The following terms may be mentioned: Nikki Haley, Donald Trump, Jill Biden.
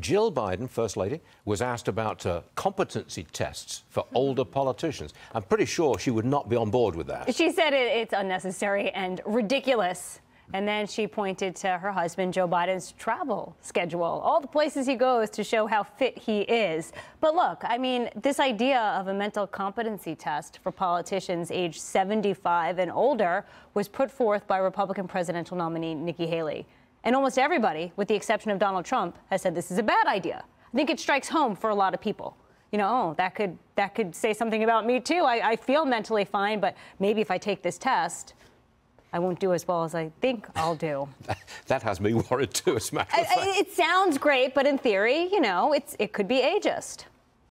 Jill Biden, First Lady, was asked about competency tests for older politicians. I'm pretty sure she would not be on board with that. She said it's unnecessary and ridiculous. And then she pointed to her husband, Joe Biden's travel schedule, all the places he goes to show how fit he is. But look, I mean, this idea of a mental competency test for politicians age 75 and older was put forth by Republican presidential nominee Nikki Haley. And almost everybody, with the exception of Donald Trump, has said this is a bad idea. I think it strikes home for a lot of people. You know, oh, that could say something about me, too. I feel mentally fine, but maybe if I take this test, I won't do as well as I think I'll do. That has me worried, too, as a matter of fact. It sounds great, but in theory, you know, it could be ageist.